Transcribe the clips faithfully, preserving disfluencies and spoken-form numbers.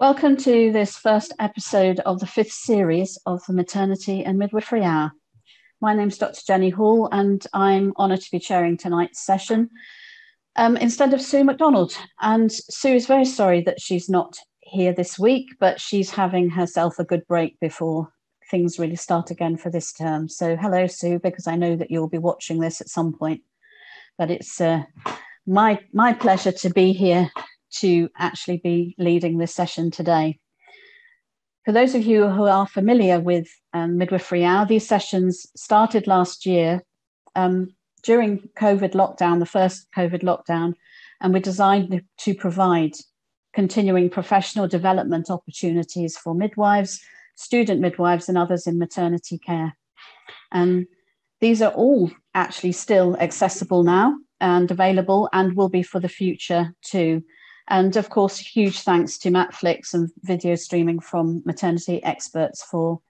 Welcome to this first episode of the fifth series of the Maternity and Midwifery Hour. My name's Doctor Jenny Hall and I'm honoured to be chairing tonight's session um, instead of Sue MacDonald. And Sue is very sorry that she's not here this week, but she's having herself a good break before things really start again for this term. So hello, Sue, because I know that you'll be watching this at some point. But it's uh, my, my pleasure to be here to actually be leading this session today. For those of you who are familiar with um, Midwifery Hour, these sessions started last year um, during COVID lockdown, the first COVID lockdown, and were designed to provide continuing professional development opportunities for midwives, student midwives and others in maternity care. And these are all actually still accessible now and available and will be for the future too. And of course, huge thanks to Matflix and video streaming from maternity experts for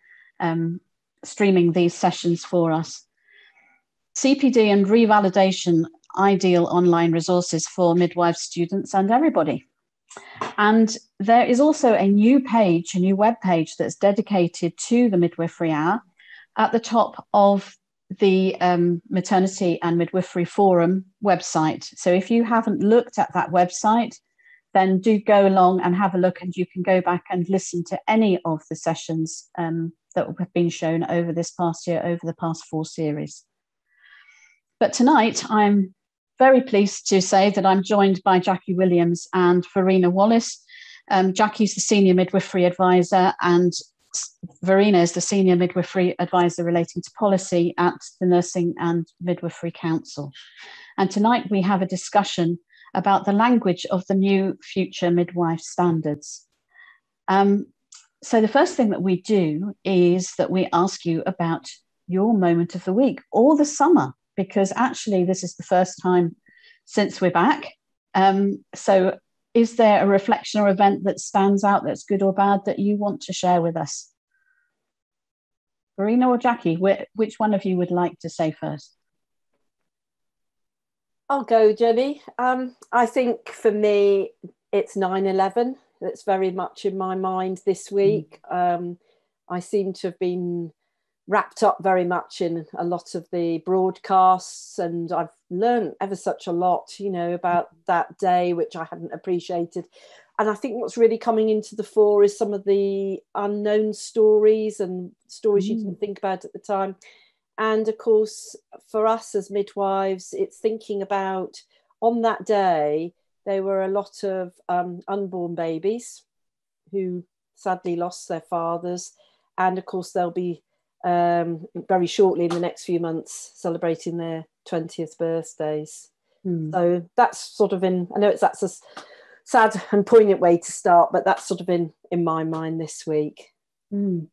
um, streaming these sessions for us. C P D and revalidation, ideal online resources for midwives, students and everybody. And there is also a new page, a new web page that's dedicated to the Midwifery Hour at the top of the um, Maternity and Midwifery Forum website. So if you haven't looked at that website, then do go along and have a look, and you can go back and listen to any of the sessions um, that have been shown over this past year, over the past four series. But tonight, I'm very pleased to say that I'm joined by Jacqui Williams and Verena Wallace. Um, Jacqui's the Senior Midwifery Advisor, and Verena is the Senior Midwifery Advisor relating to policy at the Nursing and Midwifery Council. And tonight we have a discussion about the language of the new future midwife standards. Um, so the first thing that we do is that we ask you about your moment of the week or the summer, because actually this is the first time since we're back. Um, so is there a reflection or event that stands out that's good or bad that you want to share with us? Verena or Jacqui, which one of you would like to say first? I'll go, Jenny. Um, I think for me, it's nine eleven. That's very much in my mind this week. Um, I seem to have been wrapped up very much in a lot of the broadcasts, and I've learned ever such a lot, you know, about that day, which I hadn't appreciated. And I think what's really coming into the fore is some of the unknown stories and stories mm. you didn't think about at the time. And of course, for us as midwives, it's thinking about on that day, there were a lot of um, unborn babies who sadly lost their fathers. And of course, they'll be um, very shortly in the next few months celebrating their twentieth birthdays. Mm. So that's sort of in, I know it's that's a sad and poignant way to start, but that's sort of in, in my mind this week. Mm.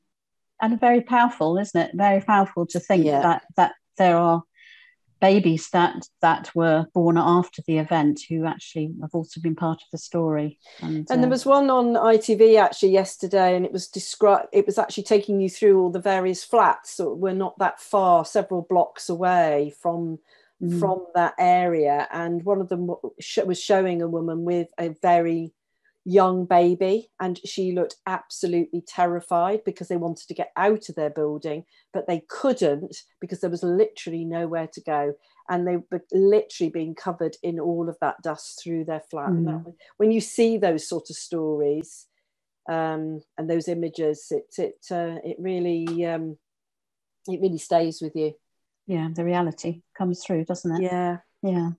And very powerful, isn't it? Very powerful to think yeah. that that there are babies that that were born after the event who actually have also been part of the story. And, and there uh, was one on I T V actually yesterday, and it was described. It was actually taking you through all the various flats, so we're not that far, several blocks away from mm. from that area. And one of them was showing a woman with a very young baby, and she looked absolutely terrified because they wanted to get out of their building, but they couldn't because there was literally nowhere to go, and they were literally being covered in all of that dust through their flat. Mm. And that, when you see those sort of stories um, and those images, it it uh, it really um, it really stays with you. Yeah, the reality comes through, doesn't it? Yeah, yeah.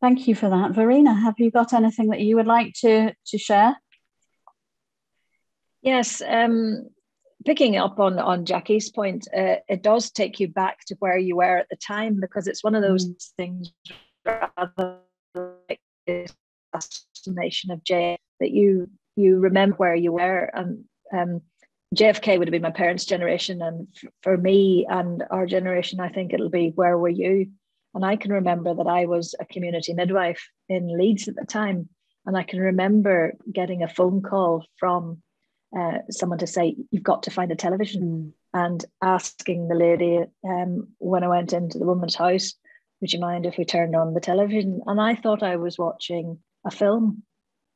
Thank you for that. Verena, have you got anything that you would like to, to share? Yes, um, picking up on, on Jacqui's point, uh, it does take you back to where you were at the time, because it's one of those mm. things, rather like this assassination of J F K, that you, you remember where you were. And um, J F K would have been my parents' generation, and for me and our generation, I think it'll be, where were you? And I can remember that I was a community midwife in Leeds at the time. And I can remember getting a phone call from uh, someone to say, you've got to find a television. Mm. And asking the lady, um, when I went into the woman's house, would you mind if we turned on the television? And I thought I was watching a film,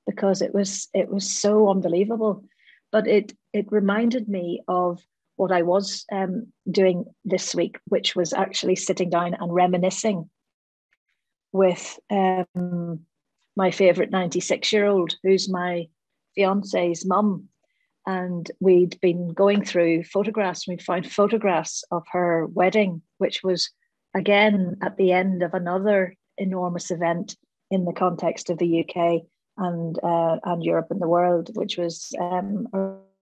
because it was it was so unbelievable. But it it reminded me of what I was um, doing this week, which was actually sitting down and reminiscing with um, my favourite ninety-six-year-old, who's my fiance's mum. And we'd been going through photographs. We found photographs of her wedding, which was, again, at the end of another enormous event in the context of the U K and uh, and Europe and the world, which was um,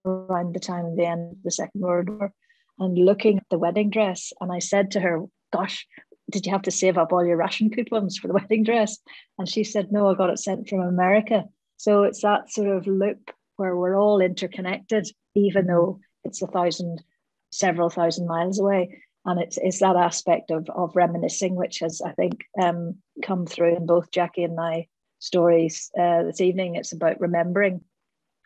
around the time of the end of the Second World War, and looking at the wedding dress. And I said to her, gosh, did you have to save up all your ration coupons for the wedding dress? And she said, no, I got it sent from America. So it's that sort of loop where we're all interconnected, even though it's a thousand, several thousand miles away. And it's, it's that aspect of, of reminiscing, which has, I think, um, come through in both Jacqui and my stories uh, this evening. It's about remembering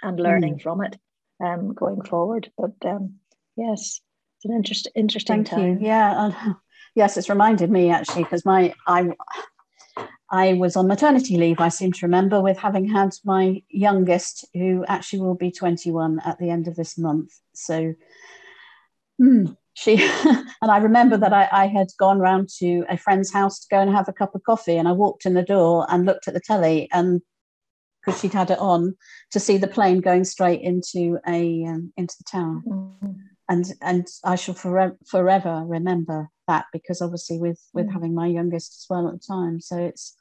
and learning mm. from it um, going forward. But um, yes, it's an interest, interesting Thank time. You. Yeah, uh, yes, it's reminded me actually, because my I, I was on maternity leave, I seem to remember, with having had my youngest, who actually will be twenty-one at the end of this month. So, mm, She and I remember that I, I had gone round to a friend's house to go and have a cup of coffee, and I walked in the door and looked at the telly, and because she'd had it on, to see the plane going straight into a um, into the tower, mm-hmm. and and I shall for, forever remember that, because obviously with with mm-hmm. having my youngest as well at the time, so it's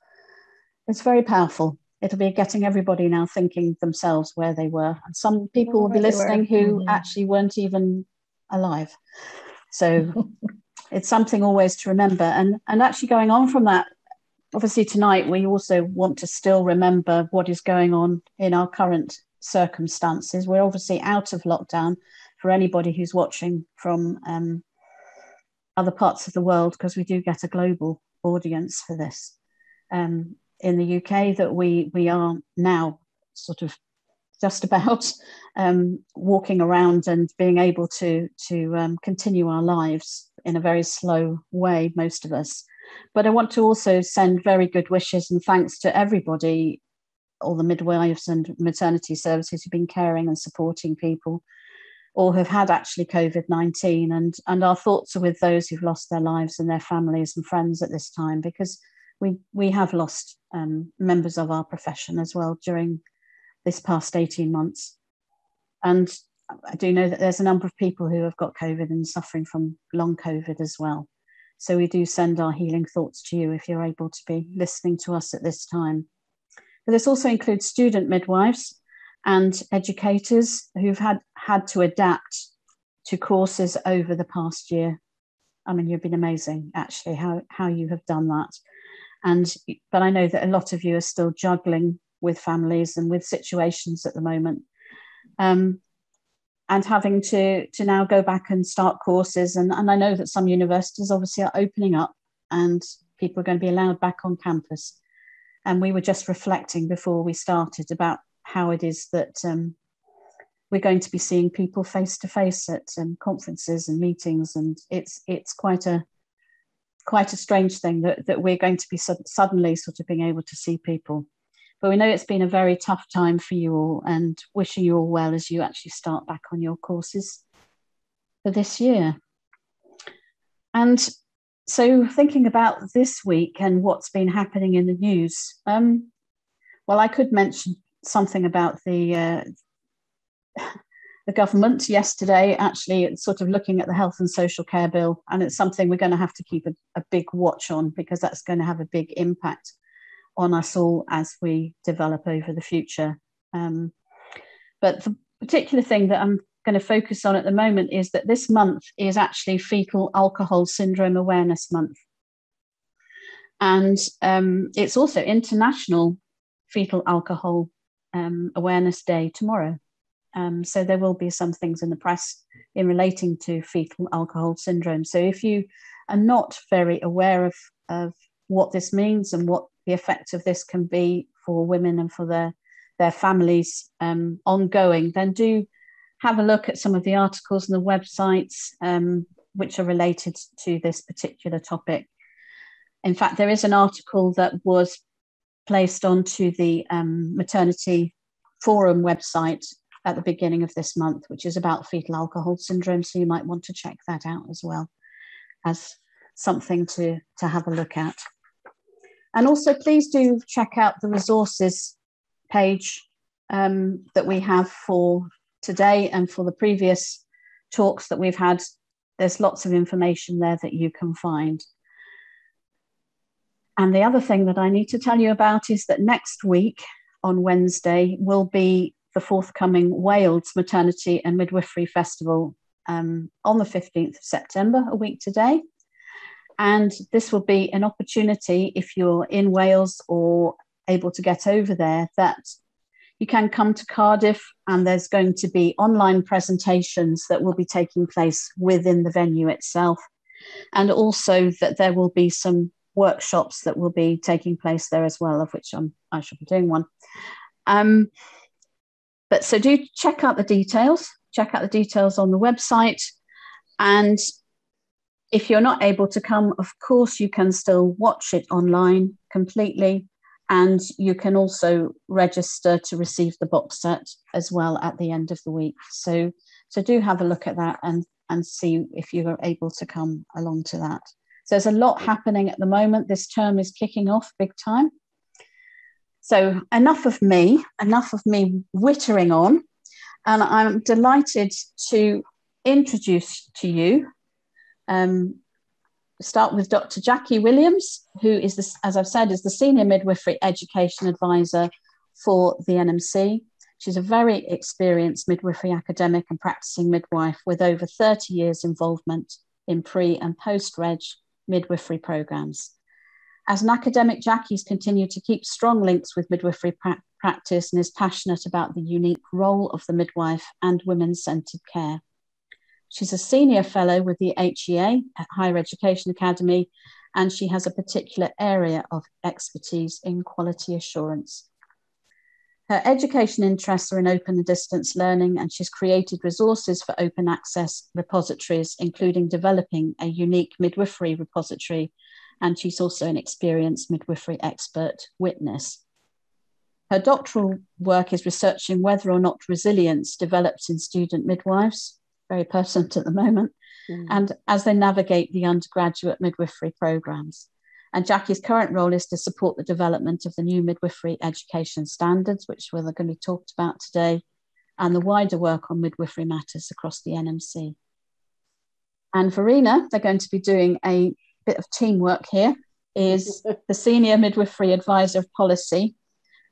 it's very powerful. It'll be getting everybody now thinking themselves where they were, and some people will be listening who mm-hmm. actually weren't even alive. So it's something always to remember. And and actually going on from that, obviously tonight we also want to still remember what is going on in our current circumstances. We're obviously out of lockdown for anybody who's watching from um, other parts of the world, because we do get a global audience for this. Um, in the U K, that we, we are now sort of just about um, walking around and being able to, to um, continue our lives in a very slow way, most of us. But I want to also send very good wishes and thanks to everybody, all the midwives and maternity services who've been caring and supporting people, or who've had actually COVID nineteen. And, and our thoughts are with those who've lost their lives and their families and friends at this time, because we, we have lost um, members of our profession as well during this past eighteen months. And I do know that there's a number of people who have got COVID and suffering from long COVID as well. So we do send our healing thoughts to you if you're able to be listening to us at this time. But this also includes student midwives and educators who've had, had to adapt to courses over the past year. I mean, you've been amazing, actually, how, how you have done that. And but I know that a lot of you are still juggling with families and with situations at the moment, um, and having to to now go back and start courses. And, and I know that some universities obviously are opening up and people are going to be allowed back on campus. And we were just reflecting before we started about how it is that um, we're going to be seeing people face to face at um, conferences and meetings, and it's it's quite a quite a strange thing that, that we're going to be so suddenly sort of being able to see people. But we know it's been a very tough time for you all, and wishing you all well as you actually start back on your courses for this year. And so thinking about this week and what's been happening in the news, um, well, I could mention something about the, uh, the government yesterday, actually sort of looking at the health and social care bill. And it's something we're going to have to keep a, a big watch on, because that's going to have a big impact on us all as we develop over the future. Um, but the particular thing that I'm going to focus on at the moment is that this month is actually Fetal Alcohol Syndrome Awareness Month. And um, it's also International Fetal Alcohol um, Awareness Day tomorrow. Um, so there will be some things in the press in relating to fetal alcohol syndrome. So if you are not very aware of, of what this means and what the effect of this can be for women and for their their families um, ongoing, then do have a look at some of the articles and the websites um, which are related to this particular topic. In fact, there is an article that was placed onto the um, Maternity Forum website at the beginning of this month, which is about fetal alcohol syndrome. So you might want to check that out as well as something to, to have a look at. And also please do check out the resources page um, that we have for today and for the previous talks that we've had. There's lots of information there that you can find. And the other thing that I need to tell you about is that next week on Wednesday will be the forthcoming Wales Maternity and Midwifery Festival um, on the fifteenth of September, a week today. And this will be an opportunity, if you're in Wales or able to get over there, that you can come to Cardiff, and there's going to be online presentations that will be taking place within the venue itself. And also that there will be some workshops that will be taking place there as well, of which I'm, I shall be doing one. Um, but so do check out the details, check out the details on the website. And if you're not able to come, of course, you can still watch it online completely. And you can also register to receive the box set as well at the end of the week. So, so do have a look at that and, and see if you are able to come along to that. So there's a lot happening at the moment. This term is kicking off big time. So enough of me, enough of me whittering on. And I'm delighted to introduce to you Um, start with Doctor Jacqui Williams, who is, the, as I've said, is the Senior Midwifery Education Advisor for the N M C. She's a very experienced midwifery academic and practicing midwife with over thirty years involvement in pre and post-reg midwifery programs. As an academic, Jacqui's continued to keep strong links with midwifery pra- practice and is passionate about the unique role of the midwife and women-centered care. She's a senior fellow with the H E A at Higher Education Academy, and she has a particular area of expertise in quality assurance. Her education interests are in open and distance learning, and she's created resources for open access repositories, including developing a unique midwifery repository, and she's also an experienced midwifery expert witness. Her doctoral work is researching whether or not resilience develops in student midwives, very pertinent at the moment, mm. and as they navigate the undergraduate midwifery programmes. And Jacqui's current role is to support the development of the new midwifery education standards, which we're going to be talked about today, and the wider work on midwifery matters across the N M C. And Verena, they're going to be doing a bit of teamwork here, is the Senior Midwifery Advisor of Policy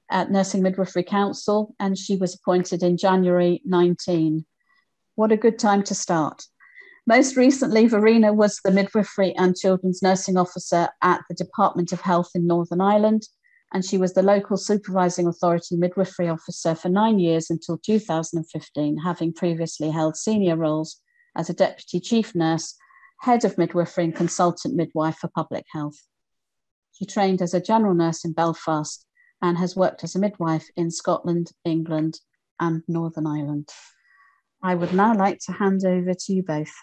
at Nursing Midwifery Council, and she was appointed in January nineteen. What a good time to start. Most recently, Verena was the midwifery and children's nursing officer at the Department of Health in Northern Ireland, and she was the local supervising authority midwifery officer for nine years until two thousand fifteen, having previously held senior roles as a deputy chief nurse, head of midwifery and consultant midwife for public health. She trained as a general nurse in Belfast and has worked as a midwife in Scotland, England, and Northern Ireland. I would now like to hand over to you both.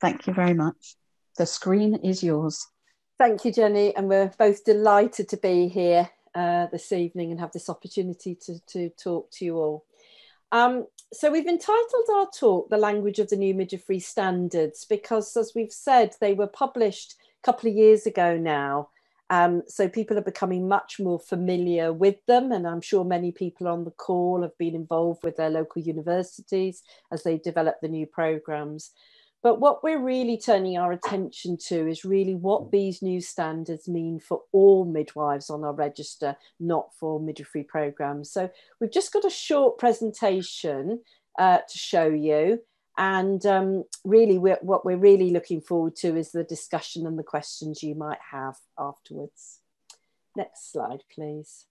Thank you very much. The screen is yours. Thank you, Jenny. And we're both delighted to be here uh, this evening and have this opportunity to, to talk to you all. Um, so we've entitled our talk, The Language of the New Midwifery Standards, because as we've said, they were published a couple of years ago now. Um, so people are becoming much more familiar with them, and I'm sure many people on the call have been involved with their local universities as they develop the new programmes. But what we're really turning our attention to is really what these new standards mean for all midwives on our register, not for midwifery programmes. So we've just got a short presentation uh, to show you. And um, really, we're, what we're really looking forward to is the discussion and the questions you might have afterwards. Next slide, please.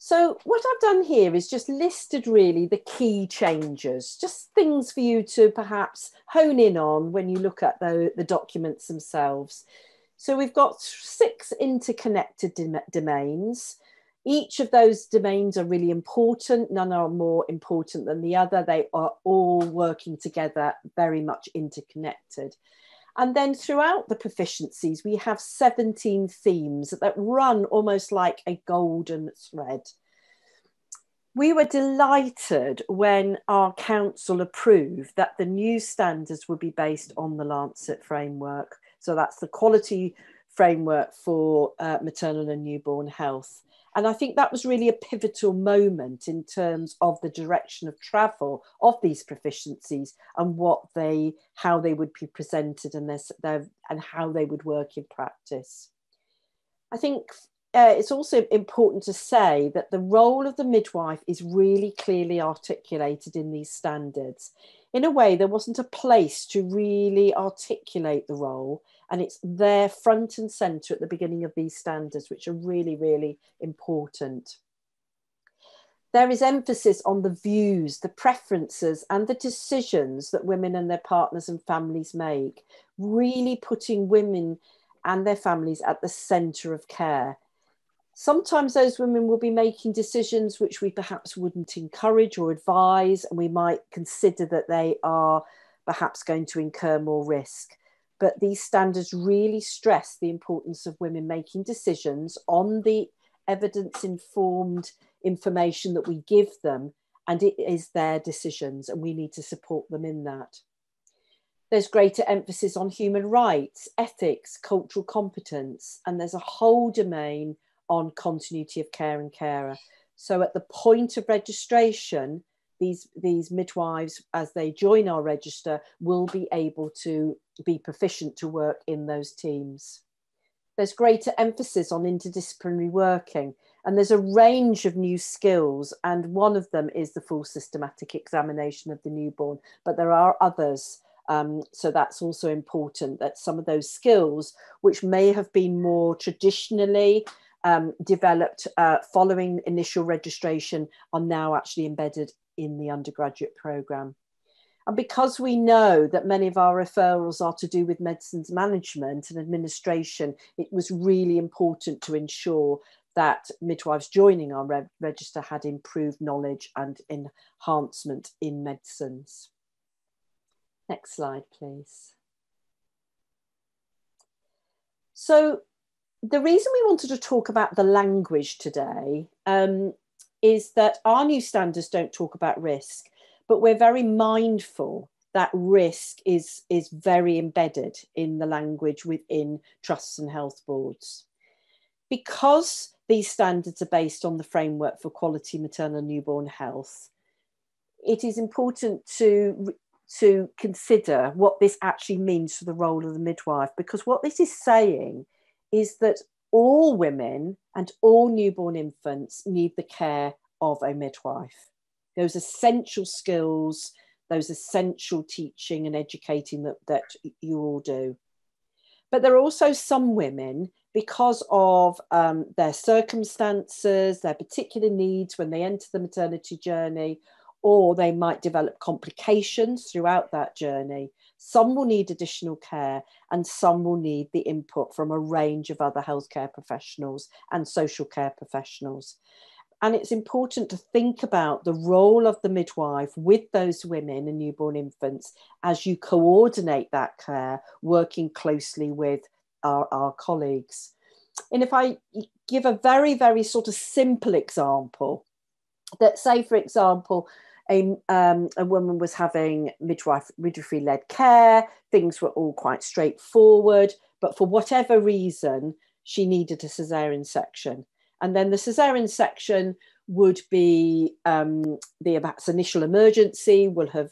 So what I've done here is just listed really the key changes, just things for you to perhaps hone in on when you look at the, the documents themselves. So we've got six interconnected domains. Each of those domains are really important. None are more important than the other. They are all working together, very much interconnected. And then throughout the proficiencies, we have seventeen themes that run almost like a golden thread. We were delighted when our council approved that the new standards would be based on the Lancet framework. So that's the quality framework for uh, maternal and newborn health. And I think that was really a pivotal moment in terms of the direction of travel of these proficiencies and what they, how they would be presented and, their, their, and how they would work in practice. I think uh, it's also important to say that the role of the midwife is really clearly articulated in these standards. In a way, there wasn't a place to really articulate the role, and it's there front and centre at the beginning of these standards, which are really, really important. There is emphasis on the views, the preferences and the decisions that women and their partners and families make, really putting women and their families at the centre of care. Sometimes those women will be making decisions which we perhaps wouldn't encourage or advise, and we might consider that they are perhaps going to incur more risk. But these standards really stress the importance of women making decisions on the evidence-informed information that we give them, and it is their decisions, and we need to support them in that. There's greater emphasis on human rights, ethics, cultural competence, and there's a whole domain on continuity of care and carer. So at the point of registration, these, these midwives, as they join our register, will be able to be proficient to work in those teams. There's greater emphasis on interdisciplinary working, and there's a range of new skills, and one of them is the full systematic examination of the newborn, but there are others. Um, so that's also important, that some of those skills, which may have been more traditionally Um, developed uh, following initial registration, are now actually embedded in the undergraduate programme. And because we know that many of our referrals are to do with medicines management and administration, it was really important to ensure that midwives joining our re- register had improved knowledge and enhancement in medicines. Next slide, please. So, the reason we wanted to talk about the language today um, is that our new standards don't talk about risk, but we're very mindful that risk is, is very embedded in the language within trusts and health boards. Because these standards are based on the framework for quality maternal and newborn health, it is important to to consider what this actually means for the role of the midwife, because what this is saying is that all women and all newborn infants need the care of a midwife. Those essential skills, those essential teaching and educating that, that you all do. But there are also some women, because of um, their circumstances, their particular needs when they enter the maternity journey, or they might develop complications throughout that journey. Some will need additional care, and some will need the input from a range of other healthcare professionals and social care professionals. And it's important to think about the role of the midwife with those women and newborn infants as you coordinate that care, working closely with our, our colleagues. And if I give a very, very sort of simple example, that say, for example, A, um, a woman was having midwife, midwifery-led care, things were all quite straightforward, but for whatever reason, she needed a caesarean section. And then the caesarean section would be, um, the perhaps initial emergency will have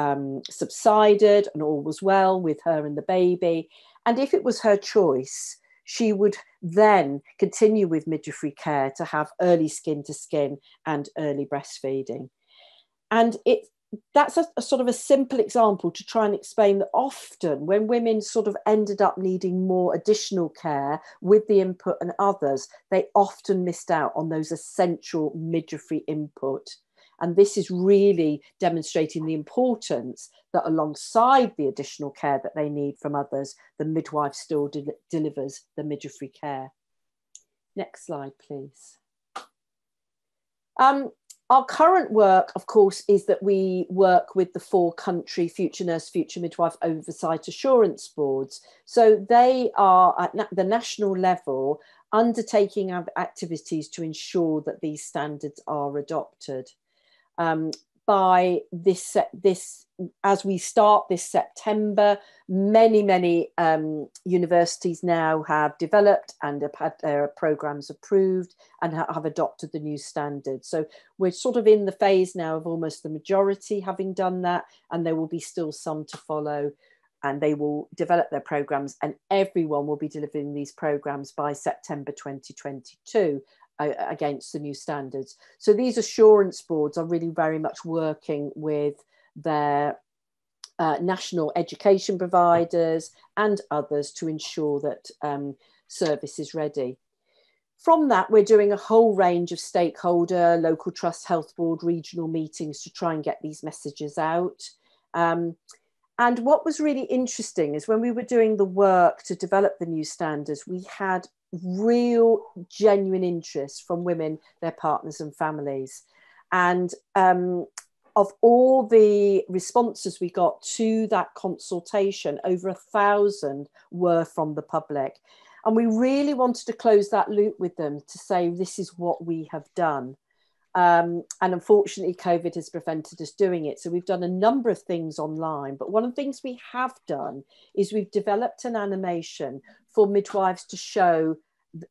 um, subsided and all was well with her and the baby. And if it was her choice, she would then continue with midwifery care to have early skin-to-skin and early breastfeeding. And it, that's a, a sort of a simple example to try and explain that often when women sort of ended up needing more additional care with the input and others, they often missed out on those essential midwifery input. And this is really demonstrating the importance that alongside the additional care that they need from others, the midwife still de- delivers the midwifery care. Next slide, please. Um, Our current work, of course, is that we work with the four country Future Nurse, Future Midwife Oversight Assurance Boards. So they are at na- the national level undertaking activities to ensure that these standards are adopted. Um, by this, this, as we start this September, many, many um, universities now have developed and have had their programmes approved and ha- have adopted the new standards. So we're sort of in the phase now of almost the majority having done that, and there will be still some to follow, and they will develop their programmes, and everyone will be delivering these programmes by September twenty twenty-two. Against the new standards. So these assurance boards are really very much working with their uh, national education providers and others to ensure that um, service is ready. From that, we're doing a whole range of stakeholder, local trust, health board, regional meetings to try and get these messages out. Um, and what was really interesting is when we were doing the work to develop the new standards, we had real genuine interest from women, their partners and families. And um, of all the responses we got to that consultation, over a thousand were from the public. And we really wanted to close that loop with them to say, this is what we have done. Um, and unfortunately, COVID has prevented us doing it. So we've done a number of things online, but one of the things we have done is we've developed an animation for midwives to show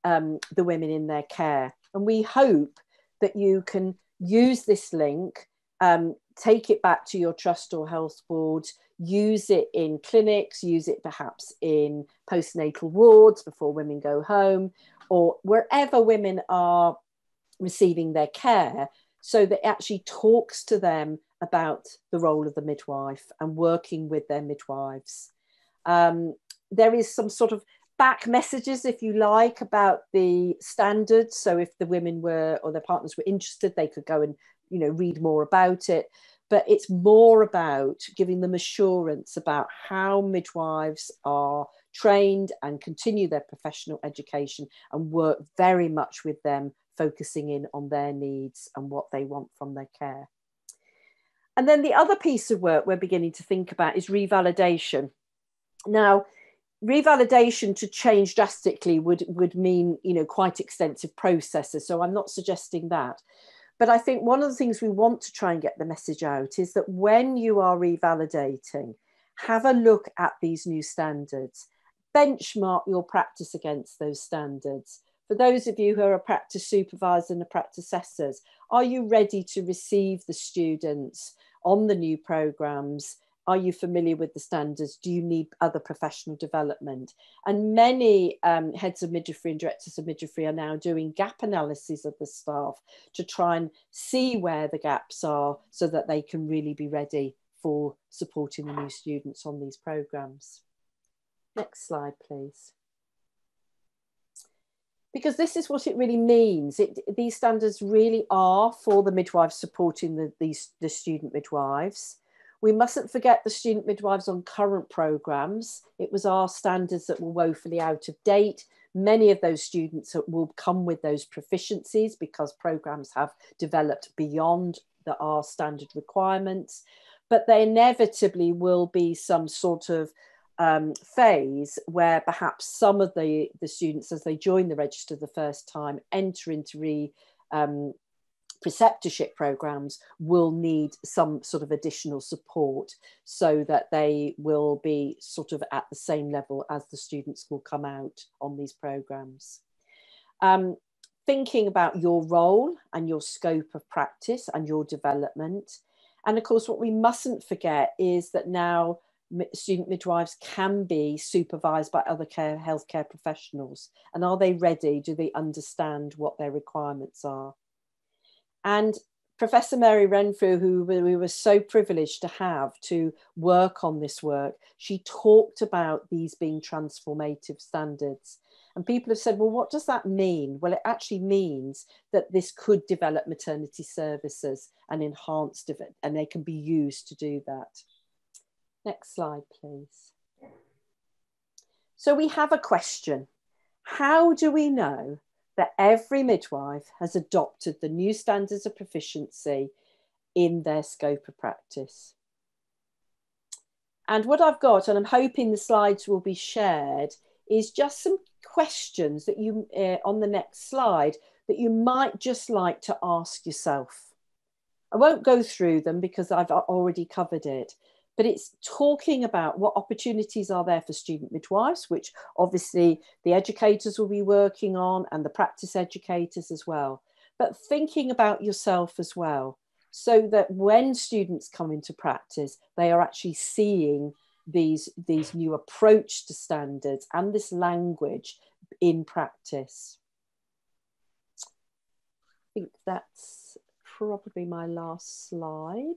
um, the women in their care. And we hope that you can use this link, um, take it back to your trust or health board, use it in clinics, use it perhaps in postnatal wards before women go home, or wherever women are receiving their care, so that it actually talks to them about the role of the midwife and working with their midwives. Um, there is some sort of back messages, if you like, about the standards. So if the women were or their partners were interested, they could go and, you know, read more about it. But it's more about giving them assurance about how midwives are trained and continue their professional education and work very much with them, focusing in on their needs and what they want from their care. And then the other piece of work we're beginning to think about is revalidation. Now, revalidation to change drastically would, would mean, you know, quite extensive processes. So I'm not suggesting that. But I think one of the things we want to try and get the message out is that when you are revalidating, have a look at these new standards, benchmark your practice against those standards. For those of you who are a practice supervisor and a practice assessors, are you ready to receive the students on the new programmes? Are you familiar with the standards? Do you need other professional development? And many um, heads of midwifery and directors of midwifery are now doing gap analyses of the staff to try and see where the gaps are so that they can really be ready for supporting the new students on these programmes. Next slide, please. Because this is what it really means. It, these standards really are for the midwives supporting the, these, the student midwives. We mustn't forget the student midwives on current programmes. It was our standards that were woefully out of date. Many of those students will come with those proficiencies because programmes have developed beyond the, our standard requirements, but there inevitably will be some sort of Um, phase where perhaps some of the, the students, as they join the register the first time, enter into re, um, preceptorship programmes, will need some sort of additional support so that they will be sort of at the same level as the students will come out on these programmes. Um, thinking about your role and your scope of practice and your development. And of course, what we mustn't forget is that now student midwives can be supervised by other care, healthcare professionals. And are they ready? Do they understand what their requirements are? And Professor Mary Renfrew, who we were so privileged to have to work on this work, she talked about these being transformative standards. And people have said, well, what does that mean? Well, it actually means that this could develop maternity services and enhance it, and they can be used to do that. Next slide, please. So we have a question. How do we know that every midwife has adopted the new standards of proficiency in their scope of practice. And what I've got, and I'm hoping the slides will be shared, is just some questions that you, uh, on the next slide, that you might just like to ask yourself. I won't go through them because I've already covered it, but it's talking about what opportunities are there for student midwives, which obviously the educators will be working on and the practice educators as well, but thinking about yourself as well, so that when students come into practice, they are actually seeing these, these new approach to standards and this language in practice. I think that's probably my last slide. I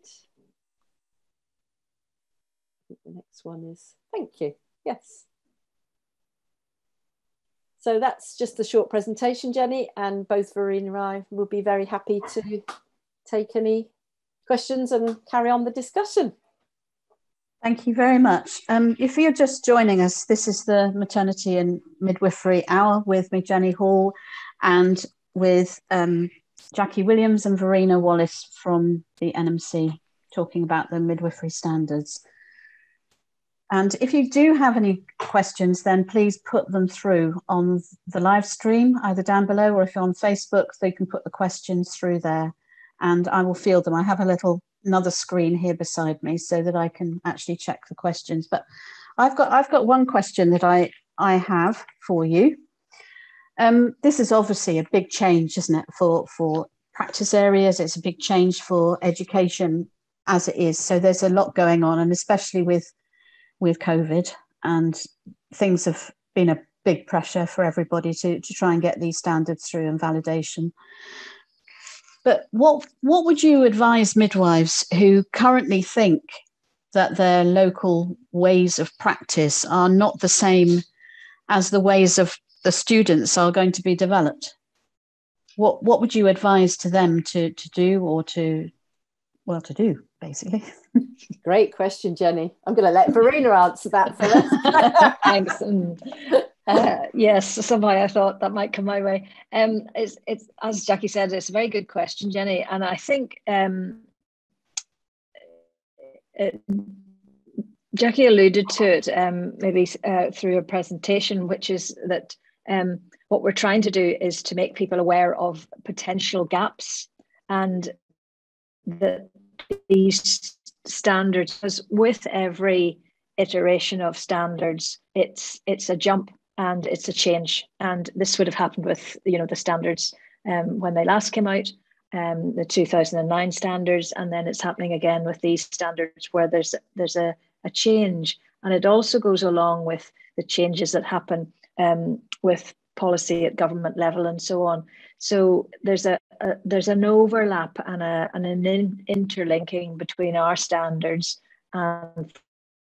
think the next one is, thank you, yes. So that's just a short presentation, Jenny, and both Verena and I will be very happy to take any questions and carry on the discussion. Thank you very much. Um, if you're just joining us, this is the Maternity and Midwifery Hour with me, Jenny Hall, and with um, Jacqui Williams and Verena Wallace from the N M C, talking about the midwifery standards. And if you do have any questions, then please put them through on the live stream, either down below, or if you're on Facebook, they can put the questions through there. And I will field them. I have a little another screen here beside me so that I can actually check the questions. But I've got I've got one question that I I have for you. Um, this is obviously a big change, isn't it, for for practice areas? It's a big change for education as it is. So there's a lot going on, and especially with with COVID, and things have been a big pressure for everybody to to try and get these standards through and validation. But what, what would you advise midwives who currently think that their local ways of practice are not the same as the ways of the students are going to be developed? What, what would you advise to them to, to do or to, well, to do, basically? Great question, Jenny. I'm going to let Verena answer that for us. Thanks. And, uh, yes, somehow I thought that might come my way. Um, it's, it's, as Jacqui said, it's a very good question, Jenny. And I think um, it, Jacqui alluded to it um, maybe uh, through a presentation, which is that um, what we're trying to do is to make people aware of potential gaps, and that these standards, as with every iteration of standards, it's it's a jump and it's a change. And this would have happened with, you know, the standards um, when they last came out, um, the two thousand nine standards, and then it's happening again with these standards where there's there's a, a change. And it also goes along with the changes that happen um, with policy at government level and so on. So there's a, a there's an overlap and a and an in, interlinking between our standards and,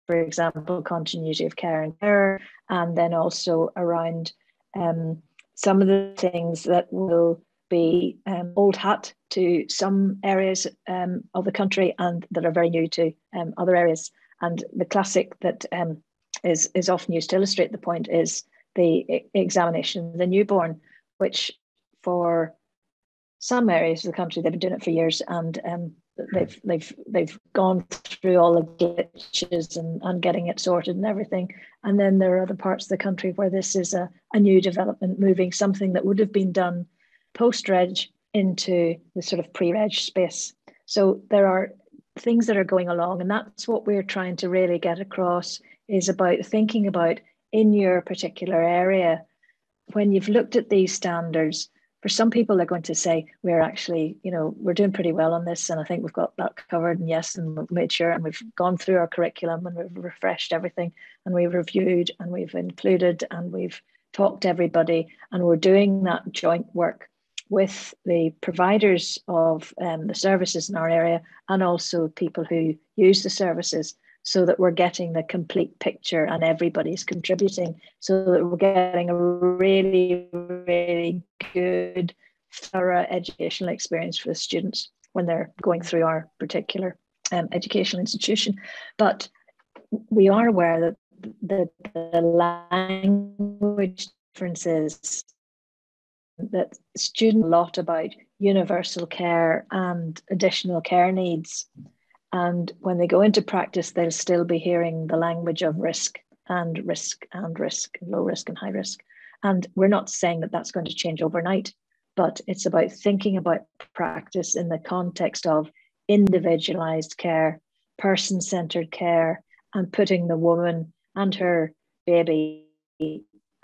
for example, continuity of care and care, and then also around um, some of the things that will be um, old hat to some areas um, of the country and that are very new to um, other areas. And the classic that um, is is often used to illustrate the point is the examination of the newborn, which for some areas of the country they've been doing it for years, and um, they've they've they've gone through all the glitches and, and getting it sorted and everything. And then there are other parts of the country where this is a, a new development, moving something that would have been done post-reg into the sort of pre-reg space. So there are things that are going along, and that's what we're trying to really get across, is about thinking about in your particular area, when you've looked at these standards. For some people, they're going to say, we're actually, you know, we're doing pretty well on this, and I think we've got that covered, and yes, and we've made sure, and we've gone through our curriculum, and we've refreshed everything, and we've reviewed, and we've included, and we've talked to everybody, and we're doing that joint work with the providers of um, the services in our area, and also people who use the services, so that we're getting the complete picture and everybody's contributing, so that we're getting a really, really good, thorough educational experience for the students when they're going through our particular um, educational institution. But we are aware that the, the language differences that students a lot about universal care and additional care needs. And when they go into practice, they'll still be hearing the language of risk and risk and risk, low risk and high risk. And we're not saying that that's going to change overnight, but it's about thinking about practice in the context of individualized care, person-centered care, and putting the woman and her baby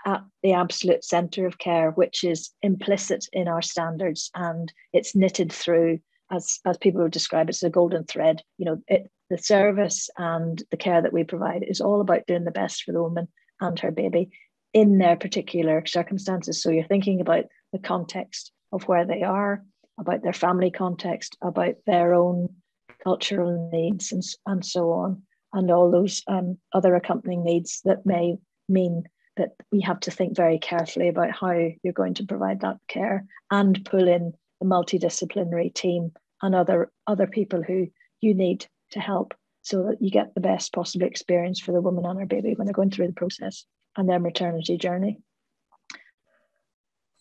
at the absolute center of care, which is implicit in our standards, and it's knitted through, as, as people would describe it, as a golden thread. You know, it, the service and the care that we provide is all about doing the best for the woman and her baby in their particular circumstances. So you're thinking about the context of where they are, about their family context, about their own cultural needs, and, and so on, and all those um, other accompanying needs that may mean that we have to think very carefully about how you're going to provide that care and pull in the multidisciplinary team and other, other people who you need to help so that you get the best possible experience for the woman and her baby when they're going through the process and their maternity journey.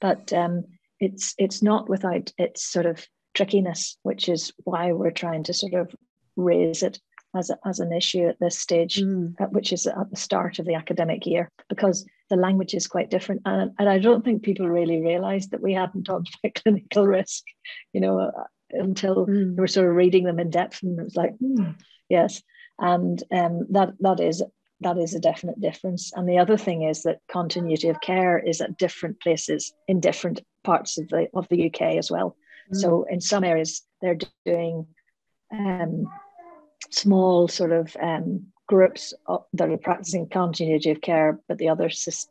But um, it's, it's not without its sort of trickiness, which is why we're trying to sort of raise it as, a, as an issue at this stage, mm. which is at the start of the academic year, because the language is quite different. And, and I don't think people really realised that we hadn't talked about clinical risk, you know, until mm. we were sort of reading them in depth, and it was like, mm, yes. And um, that that is that is a definite difference. And the other thing is that continuity of care is at different places in different parts of the, of the U K as well. Mm. So in some areas, they're doing... Um, small sort of um, groups that are practicing continuity of care, but the other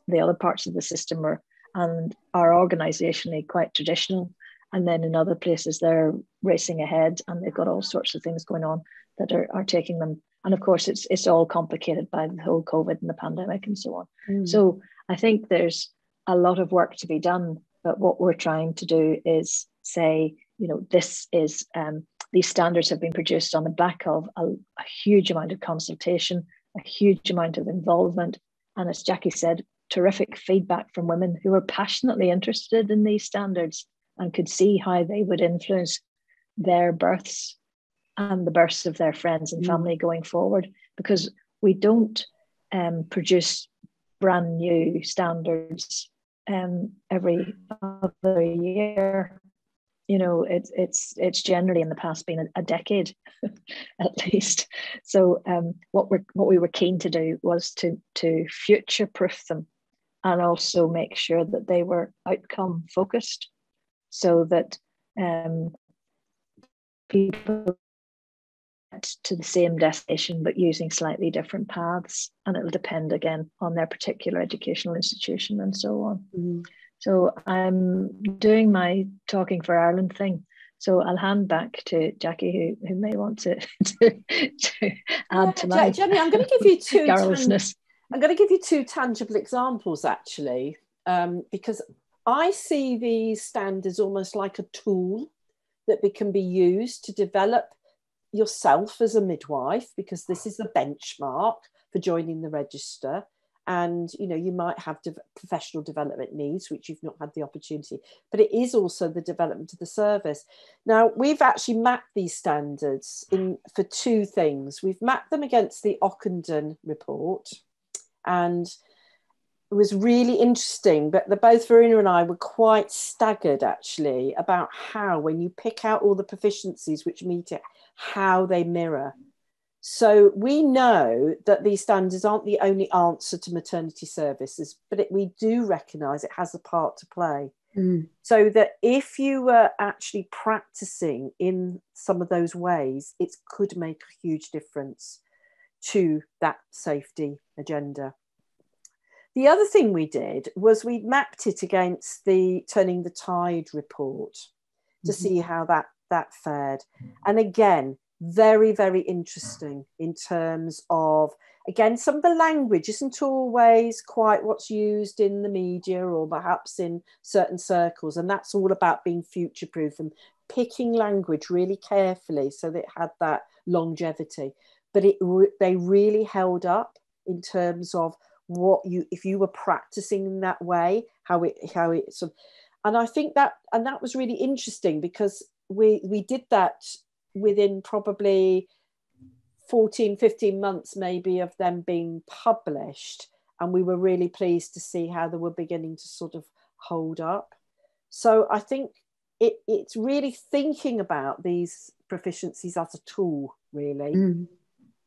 the other parts of the system are and are organisationally quite traditional. And then in other places they're racing ahead and they've got all sorts of things going on that are, are taking them. And of course it's it's all complicated by the whole COVID and the pandemic and so on. Mm. So I think there's a lot of work to be done, but what we're trying to do is say, you know, this is um, these standards have been produced on the back of a, a huge amount of consultation, a huge amount of involvement, and as Jacqui said, terrific feedback from women who were passionately interested in these standards and could see how they would influence their births and the births of their friends and family going forward, because we don't um, produce brand new standards um, every other year. You know, it's it's it's generally in the past been a, a decade, at least. So um, what we what we were keen to do was to to future-proof them, and also make sure that they were outcome-focused, so that um, people get to the same destination but using slightly different paths, and it'll depend again on their particular educational institution and so on. Mm-hmm. So I'm doing my talking for Ireland thing. So I'll hand back to Jacqui, who, who may want to, to, to add yeah, to my Jenny, I'm going to give you two garrulousness. I'm going to give you two tangible examples, actually, um, because I see these standards almost like a tool that we can be used to develop yourself as a midwife, because this is the benchmark for joining the register. And, you know, you might have de- professional development needs, which you've not had the opportunity, but it is also the development of the service. Now, we've actually mapped these standards in for two things. We've mapped them against the Ockenden report, and it was really interesting, but the, both Verena and I were quite staggered, actually, about how, when you pick out all the proficiencies which meet it, how they mirror. So we know that these standards aren't the only answer to maternity services, but it, we do recognise it has a part to play. Mm. So that if you were actually practising in some of those ways, it could make a huge difference to that safety agenda. The other thing we did was we mapped it against the Turning the Tide report to mm-hmm. see how that, that fared. And again, very, very interesting in terms of, again, some of the language isn't always quite what's used in the media or perhaps in certain circles. And that's all about being future-proof and picking language really carefully so that it had that longevity. But it they really held up in terms of what you, if you were practicing in that way, how it, how it sort of, And I think that, and that was really interesting, because we, we did that within probably fourteen, fifteen months maybe of them being published. And we were really pleased to see how they were beginning to sort of hold up. So I think it, it's really thinking about these proficiencies as a tool, really. Mm.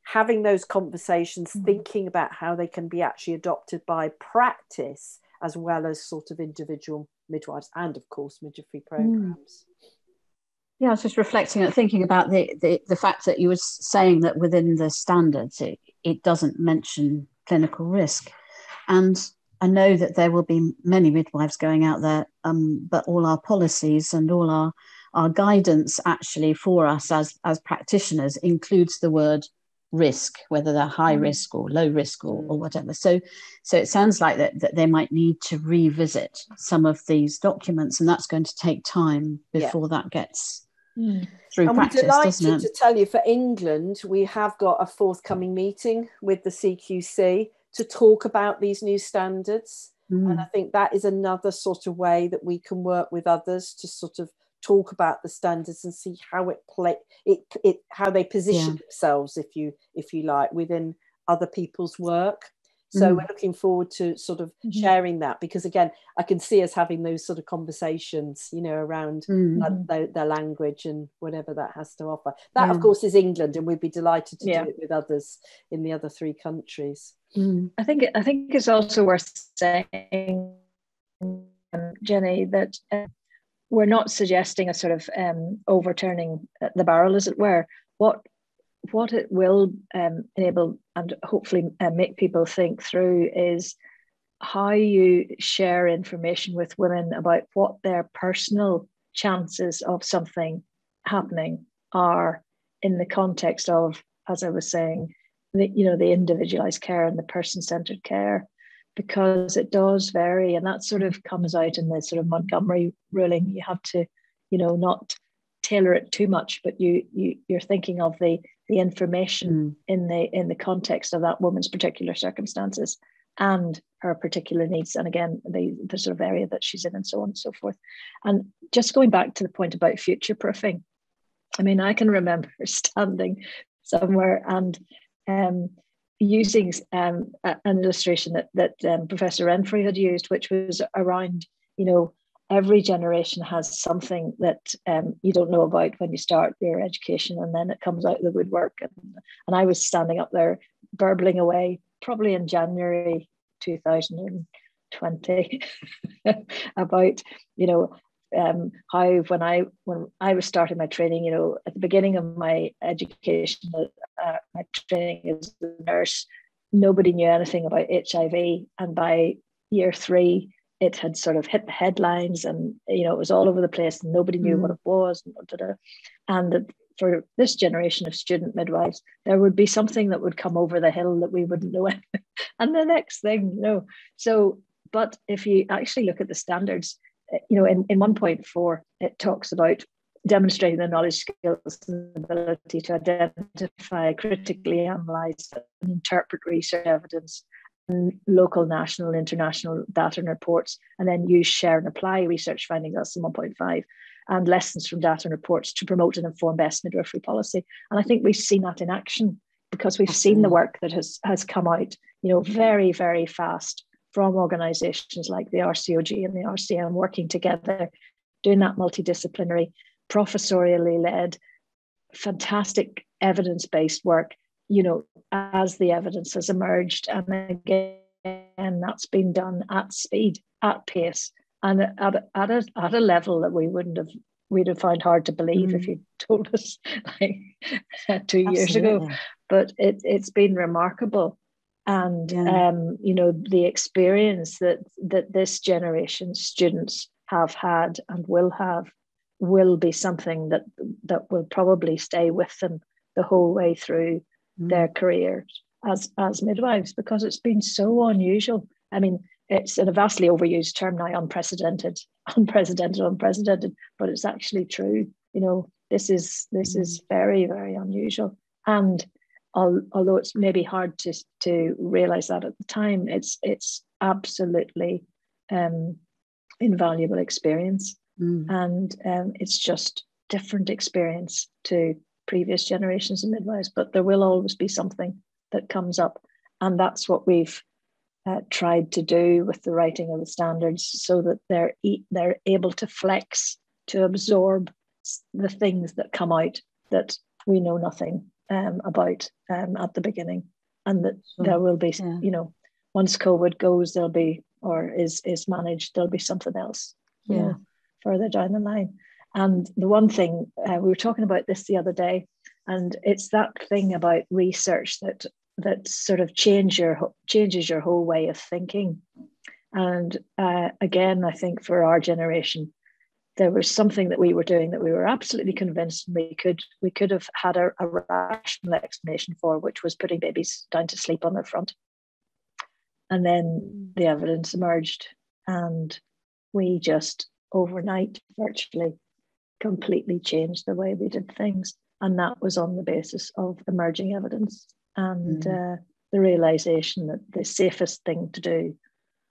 Having those conversations, mm. thinking about how they can be actually adopted by practice, as well as sort of individual midwives and, of course, midwifery programmes. Mm. Yeah, I was just reflecting and thinking about the, the, the fact that you were saying that within the standards, it, it doesn't mention clinical risk. And I know that there will be many midwives going out there, um, but all our policies and all our, our guidance actually for us as, as practitioners includes the word risk, whether they're high risk or low risk or, or whatever. So, so it sounds like that, that they might need to revisit some of these documents, and that's going to take time before yeah. that gets mm. through and practice, doesn't it? I'm delighted to tell you, for England, we have got a forthcoming meeting with the C Q C to talk about these new standards. Mm. And I think that is another sort of way that we can work with others to sort of talk about the standards and see how it play it, it how they position yeah. themselves, if you if you like, within other people's work. So mm. we're looking forward to sort of mm-hmm. sharing that, because again, I can see us having those sort of conversations, you know, around mm. uh, their, their language and whatever that has to offer. That yeah. of course is England, and we'd be delighted to yeah. do it with others in the other three countries. Mm. I think I think it's also worth saying, um, Jenny, that. Uh, We're not suggesting a sort of um, overturning the barrel, as it were. What what it will um, enable and hopefully uh, make people think through is how you share information with women about what their personal chances of something happening are in the context of, as I was saying, the, you know, the individualised care and the person-centred care. Because it does vary, and that sort of comes out in the sort of Montgomery ruling. You have to, you know, not tailor it too much, but you, you you're thinking of the the information mm. in the in the context of that woman's particular circumstances and her particular needs, and again the the sort of area that she's in, and so on and so forth. And just going back to the point about future proofing, I mean, I can remember standing somewhere and. Um, using um, an illustration that, that um, Professor Renfrew had used, which was around, you know, every generation has something that um, you don't know about when you start your education, and then it comes out of the woodwork. And, and I was standing up there burbling away, probably in January two thousand twenty, about, you know, Um, how when I when I was starting my training, you know, at the beginning of my education, uh, my training as a nurse, nobody knew anything about H I V, and by year three, it had sort of hit the headlines, and you know, it was all over the place, and nobody knew mm. what it was, and, da, da. And for this generation of student midwives, there would be something that would come over the hill that we wouldn't know, and the next thing, you know. So, but if you actually look at the standards. You know, in, in one point four, it talks about demonstrating the knowledge, skills, and ability to identify, critically analyse, and interpret research evidence, and local, national, international data and reports, and then use, share, and apply research findings. That's in one point five, and lessons from data and reports to promote and inform best midwifery policy. And I think we've seen that in action, because we've seen the work that has has come out, you know, very, very fast. From organisations like the R C O G and the R C M working together, doing that multidisciplinary, professorially led, fantastic evidence-based work, you know, as the evidence has emerged. And again, that's been done at speed, at pace, and at a, at a, at a level that we wouldn't have, we'd have found hard to believe mm. if you told us like two Absolutely. years ago. But it, it's been remarkable. And, yeah. um, you know, the experience that that this generation's students have had and will have will be something that that will probably stay with them the whole way through mm. their careers as, as midwives, because it's been so unusual. I mean, it's a vastly overused term now, unprecedented, unprecedented, unprecedented, but it's actually true. You know, this is, this mm. is very, very unusual. And although it's maybe hard to to realise that at the time, it's it's absolutely um, invaluable experience. Mm. And um, it's just different experience to previous generations of midwives, but there will always be something that comes up. And that's what we've uh, tried to do with the writing of the standards, so that they're, e they're able to flex, to absorb the things that come out that we know nothing um, about um, at the beginning. And that sure. there will be, yeah. you know, once COVID goes, there'll be, or is is managed, there'll be something else yeah. you know, further down the line. And the one thing, uh, we were talking about this the other day, and it's that thing about research that that sort of change your, changes your whole way of thinking. And uh, again, I think for our generation, there was something that we were doing that we were absolutely convinced we could we could have had a, a rational explanation for, which was putting babies down to sleep on their front. And then the evidence emerged, and we just overnight virtually completely changed the way we did things. And that was on the basis of emerging evidence and mm. uh, the realization that the safest thing to do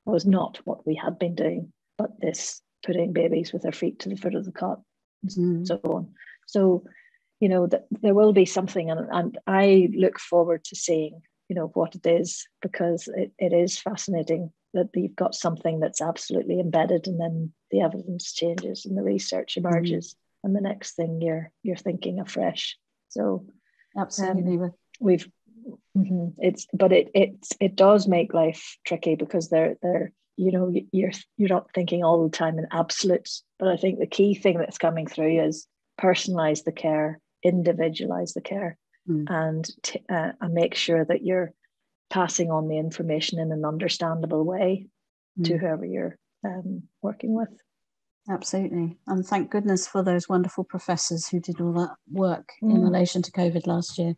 was not what we had been doing, but this putting babies with their feet to the foot of the cot and mm. so on. So, you know, that there will be something, and, and I look forward to seeing, you know, what it is, because it, it is fascinating that you've got something that's absolutely embedded, and then the evidence changes and the research emerges, mm-hmm. and the next thing you're you're thinking afresh. So absolutely, um, we've mm-hmm, it's but it it's it does make life tricky, because they're they're you know you're you're not thinking all the time in absolutes. But I think the key thing that's coming through is personalize the care, individualize the care. Mm. And, t uh, and make sure that you're passing on the information in an understandable way mm. to whoever you're um, working with. Absolutely. And thank goodness for those wonderful professors who did all that work mm. in relation to COVID last year.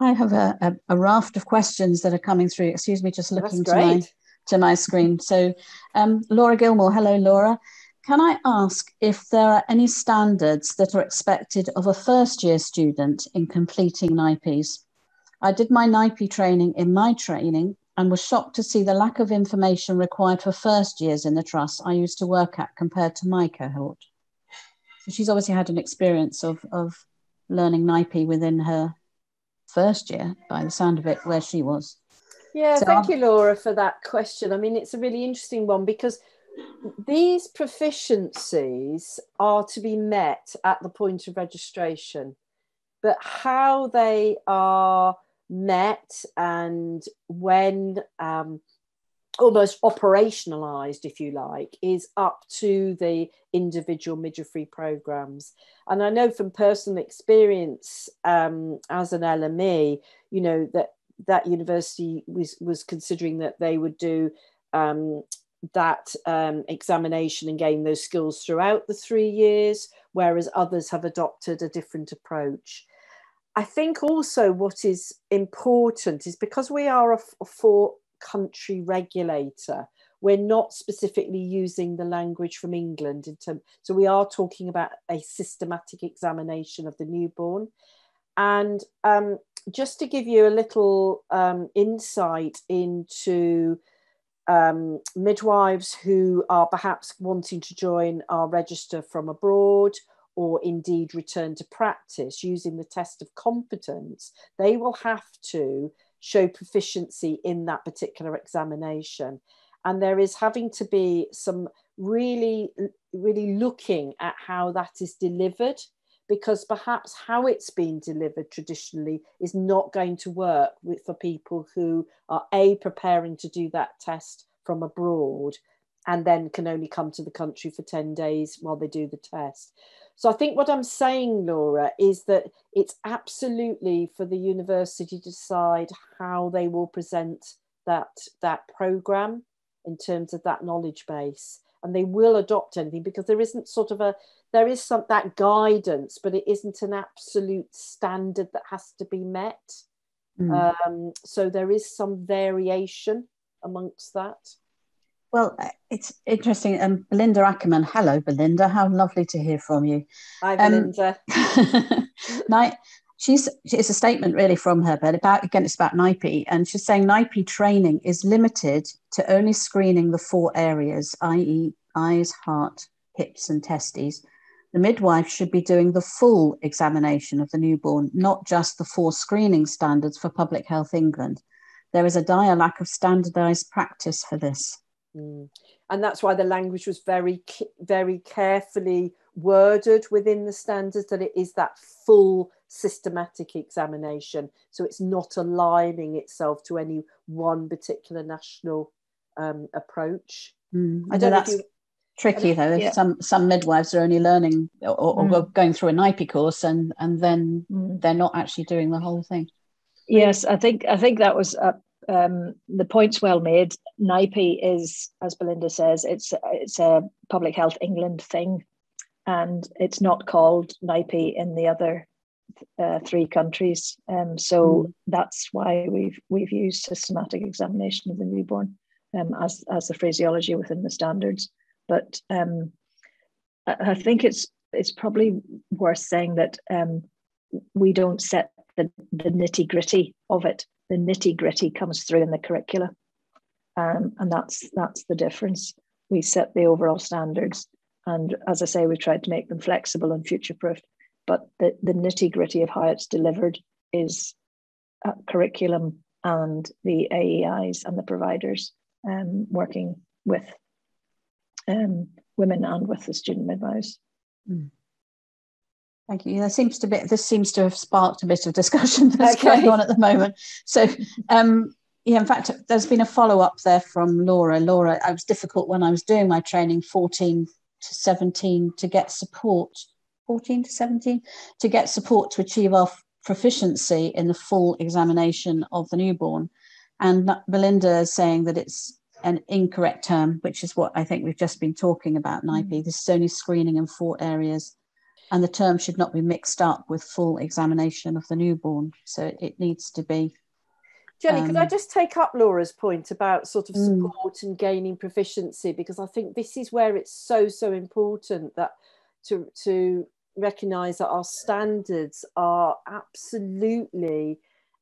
I have a, a, a raft of questions that are coming through. Excuse me, just looking to my, to my screen. So um, Laura Gilmore. Hello, Laura. Can I ask if there are any standards that are expected of a first-year student in completing NIPEs? I did my NIPE training in my training and was shocked to see the lack of information required for first years in the trust I used to work at compared to my cohort. So she's obviously had an experience of, of learning NIPE within her first year, by the sound of it, where she was. Yeah, so thank you, Laura, for that question. I mean, it's a really interesting one, because these proficiencies are to be met at the point of registration, but how they are met and when um, almost operationalised, if you like, is up to the individual midwifery programmes. And I know from personal experience um, as an L M E, you know, that that university was, was considering that they would do um, that um, examination and gain those skills throughout the three years, whereas others have adopted a different approach. I think also what is important is, because we are a, a four-country regulator, we're not specifically using the language from England. In term, so we are talking about a systematic examination of the newborn. And um, just to give you a little um, insight into Um, midwives who are perhaps wanting to join our register from abroad, or indeed return to practice using the test of competence, they will have to show proficiency in that particular examination. And there is having to be some really, really looking at how that is delivered, because perhaps how it's been delivered traditionally is not going to work with, for people who are A, preparing to do that test from abroad, and then can only come to the country for ten days while they do the test. So I think what I'm saying, Laura, is that it's absolutely for the university to decide how they will present that, that programme in terms of that knowledge base. And they will adopt anything, because there isn't sort of a, there is some that guidance, but it isn't an absolute standard that has to be met. Mm. Um, so there is some variation amongst that. Well, it's interesting. Um, Belinda Ackerman. Hello, Belinda. How lovely to hear from you. Hi, Belinda. Um, night. She's, it's a statement really from her, but about, again, it's about NIPE, and she's saying NIPE training is limited to only screening the four areas, that is eyes, heart, hips and testes, the midwife should be doing the full examination of the newborn, not just the four screening standards for Public Health England. There is a dire lack of standardised practice for this. Mm. And that's why the language was very, very carefully worded within the standards, that it is that full systematic examination. So it's not aligning itself to any one particular national um, approach. Mm. I don't know if you... Tricky though, if yeah. some some midwives are only learning or, or mm. going through a NIPE course, and and then mm. they're not actually doing the whole thing. Yes, I think I think that was uh, um, the point's well made. NIPE is, as Belinda says, it's it's a Public Health England thing, and it's not called NIPE in the other uh, three countries. Um, so mm. that's why we've we've used systematic examination of the newborn um, as as the phraseology within the standards. But um, I think it's it's probably worth saying that um, we don't set the, the nitty-gritty of it. The nitty-gritty comes through in the curricula, um, and that's that's the difference. We set the overall standards, and as I say, we've tried to make them flexible and future-proof, but the, the nitty-gritty of how it's delivered is at curriculum and the A E Is and the providers um, working with Um, women and with the student midwives. Mm. Thank you. There seems to be, this seems to have sparked a bit of discussion that's okay. going on at the moment. So, um, yeah, in fact, there's been a follow-up there from Laura. Laura, it was difficult when I was doing my training, fourteen to seventeen, to get support, fourteen to seventeen, to get support to achieve our proficiency in the full examination of the newborn. And Belinda is saying that it's an incorrect term, which is what I think we've just been talking about, NIPE. This is only screening in four areas, and the term should not be mixed up with full examination of the newborn. So it, it needs to be. Jenny, um, could I just take up Laura's point about sort of support mm. and gaining proficiency? Because I think this is where it's so, so important that to, to recognise that our standards are absolutely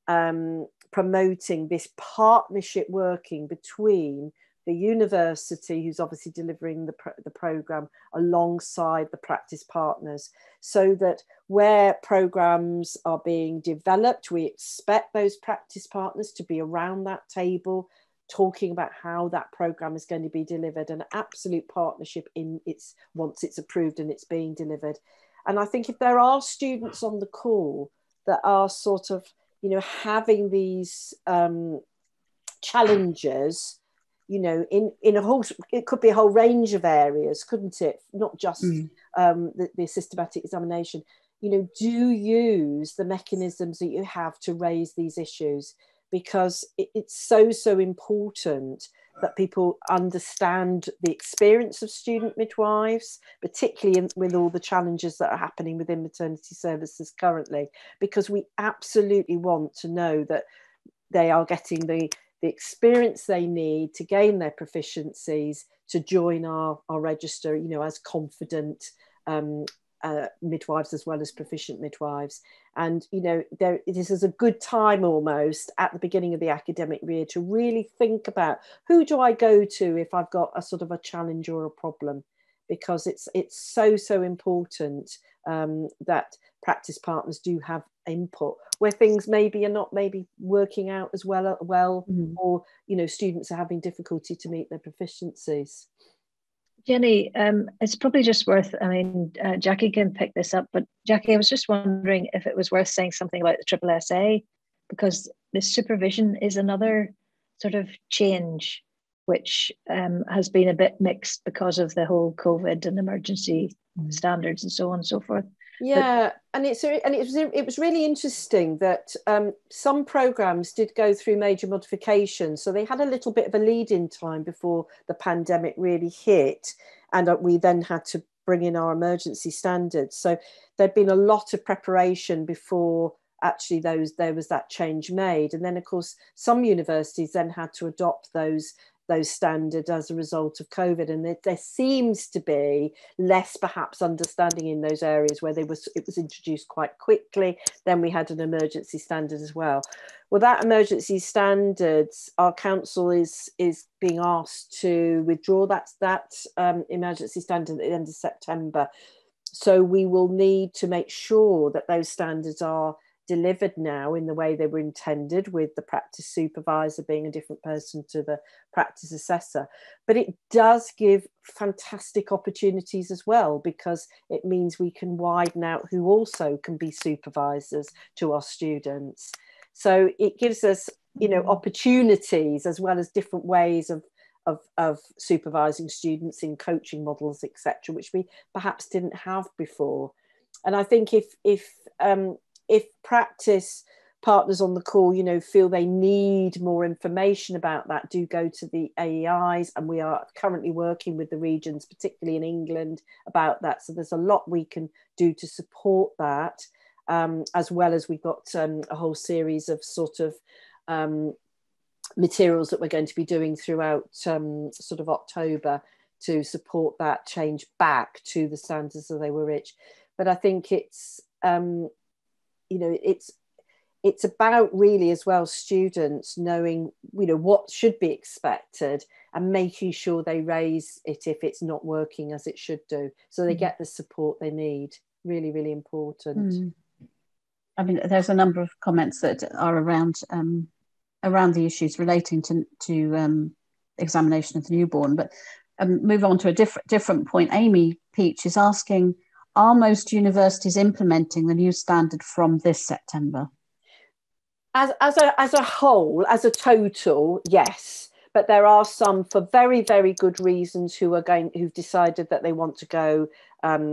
um, promoting this partnership working between the university, who's obviously delivering the, pro the programme, alongside the practice partners, so that where programmes are being developed, we expect those practice partners to be around that table talking about how that programme is going to be delivered, and absolute partnership in its, once it's approved and it's being delivered. And I think if there are students on the call that are sort of, you know, having these um, challenges, you know, in, in a whole, it could be a whole range of areas, couldn't it? Not just mm. um, the, the systematic examination. You know, do use the mechanisms that you have to raise these issues, because it, it's so, so important that people understand the experience of student midwives, particularly in, with all the challenges that are happening within maternity services currently, because we absolutely want to know that they are getting the, the experience they need to gain their proficiencies to join our, our register, you know, as confident um, uh, midwives as well as proficient midwives. And, you know, there, this is a good time almost at the beginning of the academic year to really think about, who do I go to if I've got a sort of a challenge or a problem? Because it's, it's so, so important um, that practice partners do have input where things maybe are not maybe working out as well, well mm-hmm. or, you know, students are having difficulty to meet their proficiencies. Jenny, um, it's probably just worth, I mean, uh, Jacqui can pick this up, but Jacqui, I was just wondering if it was worth saying something about the triple S A, because the supervision is another sort of change, which um, has been a bit mixed because of the whole COVID and emergency mm. standards and so on and so forth. Yeah, but and it's and it was it was really interesting that um, some programmes did go through major modifications, so they had a little bit of a lead-in time before the pandemic really hit, and we then had to bring in our emergency standards. So there'd been a lot of preparation before actually those there was that change made, and then of course some universities then had to adopt those. those standards as a result of COVID. And there, there seems to be less perhaps understanding in those areas where they was, it was introduced quite quickly. Then we had an emergency standard as well. Well, that emergency standards, our council is, is being asked to withdraw that, that um, emergency standard at the end of September. So we will need to make sure that those standards are delivered now in the way they were intended, with the practice supervisor being a different person to the practice assessor. But it does give fantastic opportunities as well, because it means we can widen out who also can be supervisors to our students. So it gives us, you know, opportunities as well as different ways of Of, of supervising students in coaching models, et cetera, which we perhaps didn't have before. And I think if if um, if practice partners on the call, you know, feel they need more information about that, do go to the A E Is, and we are currently working with the regions, particularly in England, about that. So there's a lot we can do to support that, um, as well as we've got um, a whole series of sort of um, materials that we're going to be doing throughout um, sort of October to support that change back to the standards as they were reached. But I think it's, um, you know, it's it's about really as well students knowing, you know, what should be expected and making sure they raise it if it's not working as it should do, so they mm. get the support they need. Really, really important. Mm. I mean, there's a number of comments that are around um around the issues relating to, to um, examination of the newborn. But um, move on to a different different point. Amy Peach is asking, are most universities implementing the new standard from this September? As, as, a, as a whole, as a total, yes. But there are some, for very, very good reasons, who are going, who've decided that they want to go um,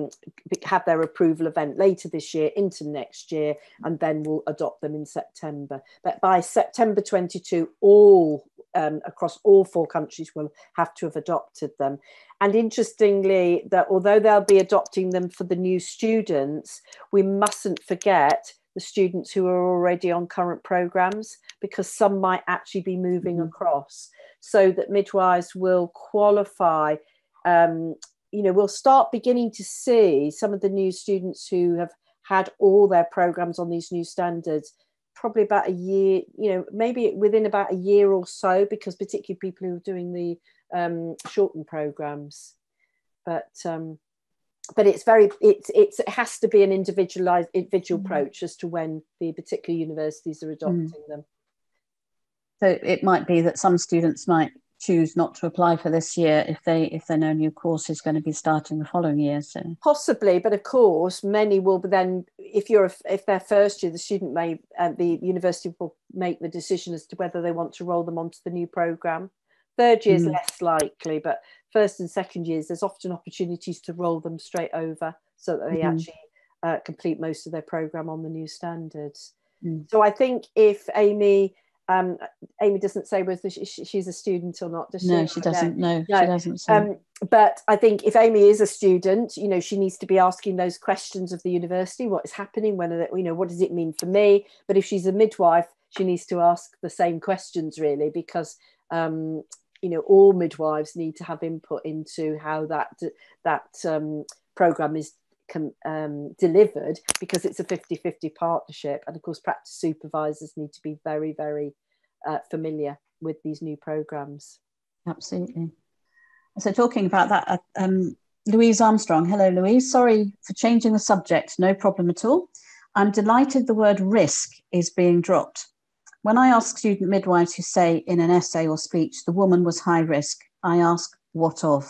have their approval event later this year into next year, and then we'll adopt them in September. But by September twenty-two, all um, across all four countries will have to have adopted them. And interestingly, that although they'll be adopting them for the new students, we mustn't forget the students who are already on current programmes, because some might actually be moving across, so that midwives will qualify. Um, you know, we'll start beginning to see some of the new students who have had all their programmes on these new standards, probably about a year, you know, maybe within about a year or so, because particularly people who are doing the um, shortened programmes. But um, But it's very, it's, it's, it has to be an individualised individual approach as to when the particular universities are adopting mm. them. So it might be that some students might choose not to apply for this year if they if they know a new course is going to be starting the following year. So possibly, but of course, many will then, if you're if they're first year, the student may, uh, the university will make the decision as to whether they want to roll them onto the new programme. Third year is mm. less likely, but first and second years, there's often opportunities to roll them straight over so that they mm-hmm. actually uh, complete most of their programme on the new standards. Mm. So I think if Amy, um, Amy doesn't say whether she's a student or not, does she? No, she doesn't. No, no. she doesn't. So. Um, but I think if Amy is a student, you know, she needs to be asking those questions of the university: what is happening? When are they, you know, what does it mean for me? But if she's a midwife, she needs to ask the same questions, really, because Um, you know, all midwives need to have input into how that that um, programme is um, delivered, because it's a fifty fifty partnership. And of course, practice supervisors need to be very, very uh, familiar with these new programmes. Absolutely. So talking about that, um, Louise Armstrong. Hello, Louise. Sorry for changing the subject. No problem at all. I'm delighted the word risk is being dropped. When I ask student midwives who say in an essay or speech, the woman was high risk, I ask, what of?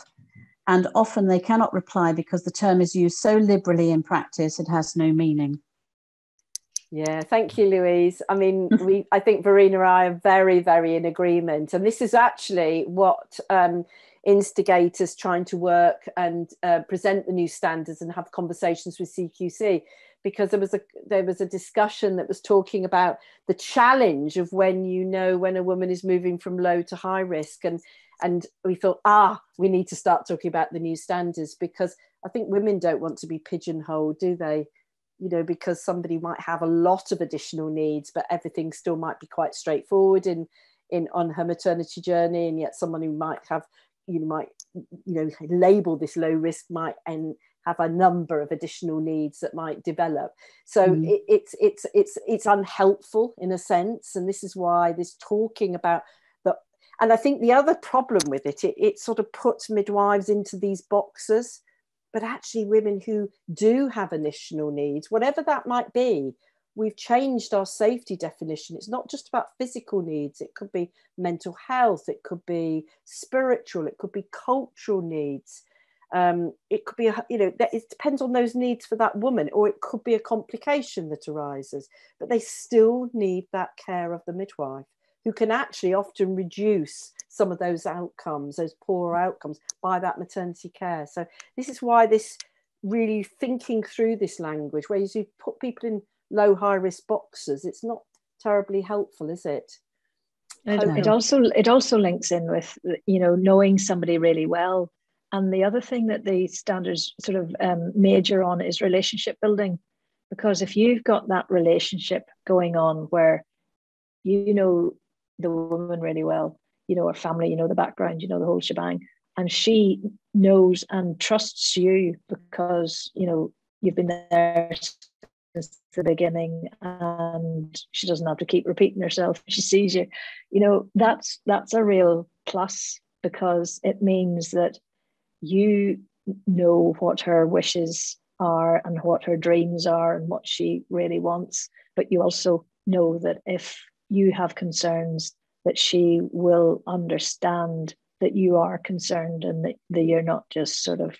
And often they cannot reply because the term is used so liberally in practice, it has no meaning. Yeah, thank you, Louise. I mean, we, I think Verena and I are very, very in agreement. And this is actually what um, instigators trying to work and uh, present the new standards and have conversations with C Q C. Because there was a there was a discussion that was talking about the challenge of when you know when a woman is moving from low to high risk, and and we thought, ah, we need to start talking about the new standards, because I think women don't want to be pigeonholed, do they? You know, because somebody might have a lot of additional needs, but everything still might be quite straightforward in in on her maternity journey, and yet someone who might have, you might, you know, label this low risk might and have a number of additional needs that might develop. So mm. it, it's it's it's it's unhelpful in a sense, and this is why this talking about the. And I think the other problem with it, it, it sort of puts midwives into these boxes, but actually women who do have additional needs, whatever that might be. We've changed our safety definition. It's not just about physical needs. It could be mental health. It could be spiritual. It could be cultural needs. Um, it could be, a, you know, that it depends on those needs for that woman, or it could be a complication that arises. But they still need that care of the midwife, who can actually often reduce some of those outcomes, those poor outcomes, by that maternity care. So this is why this really thinking through this language, where you put people in low high risk boxes, it's not terribly helpful, is it? It also it also links in with, you know, knowing somebody really well. And the other thing that the standards sort of um, major on is relationship building, because if you've got that relationship going on where you know the woman really well, you know her family, you know the background, you know the whole shebang, and she knows and trusts you because you know you've been there since the beginning, and she doesn't have to keep repeating herself. She sees you, you know, that's that's a real plus, because it means that you know what her wishes are and what her dreams are and what she really wants. But you also know that if you have concerns, that she will understand that you are concerned, and that, that you're not just sort of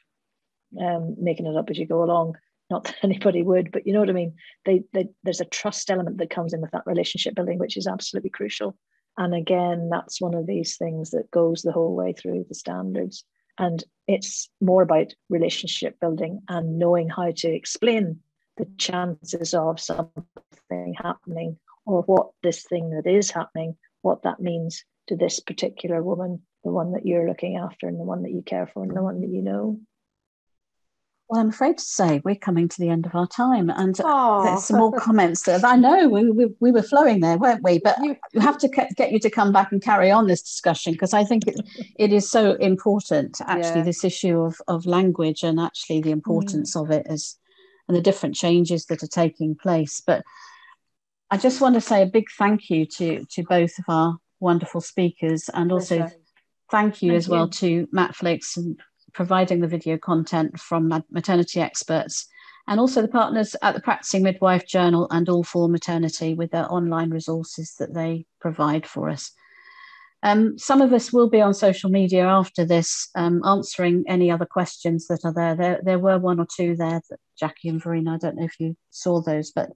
um, making it up as you go along. Not that anybody would, but you know what I mean? They, they, there's a trust element that comes in with that relationship building, which is absolutely crucial. And again, that's one of these things that goes the whole way through the standards. And it's more about relationship building and knowing how to explain the chances of something happening, or what this thing that is happening, what that means to this particular woman, the one that you're looking after and the one that you care for and the one that you know. Well, I'm afraid to say we're coming to the end of our time, and Aww. There's some more comments that I know we, we, we were flowing there, weren't we? But you have to get you to come back and carry on this discussion, because I think it, it is so important, actually, yeah. this issue of, of language, and actually the importance mm. of it as, and the different changes that are taking place. But I just want to say a big thank you to, to both of our wonderful speakers, and also That's right. thank you thank as you. well to Matflix and providing the video content from maternity experts, and also the partners at the Practicing Midwife Journal and All For Maternity with their online resources that they provide for us. Um, some of us will be on social media after this, um, answering any other questions that are there. There, there were one or two there, that Jacqui and Verena, I don't know if you saw those, but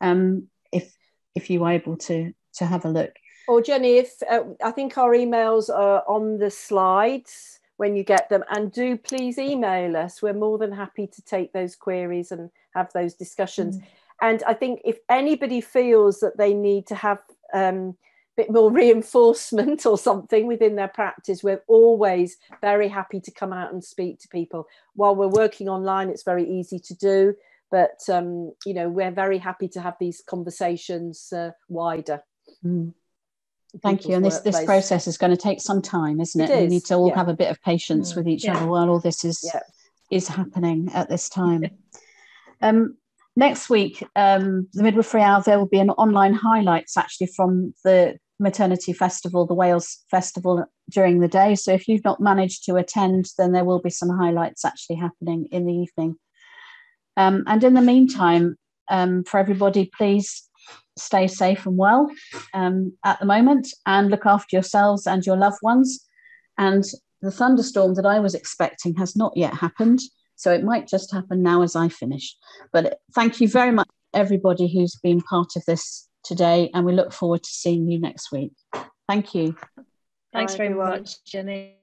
um, if, if you were able to, to have a look. Or Jenny, if uh, I think our emails are on the slides, when you get them, and do please email us. We're more than happy to take those queries and have those discussions. Mm. And I think if anybody feels that they need to have um, a bit more reinforcement or something within their practice, we're always very happy to come out and speak to people. While we're working online, it's very easy to do, but um, you know, we're very happy to have these conversations uh, wider. Mm. Thank you. And this, this process is going to take some time, isn't it? it is. We need to all yeah. have a bit of patience mm. with each yeah. other while all this is yeah. is happening at this time. um, next week, um, the Midwifery Hour, there will be an online highlights actually from the Maternity Festival, the Wales Festival, during the day. So if you've not managed to attend, then there will be some highlights actually happening in the evening. Um, and in the meantime, um, for everybody, please stay safe and well um, at the moment, and look after yourselves and your loved ones. And the thunderstorm that I was expecting has not yet happened, so it might just happen now as I finish. But thank you very much, everybody who's been part of this today, and we look forward to seeing you next week. Thank you. Thanks very much, Jenny.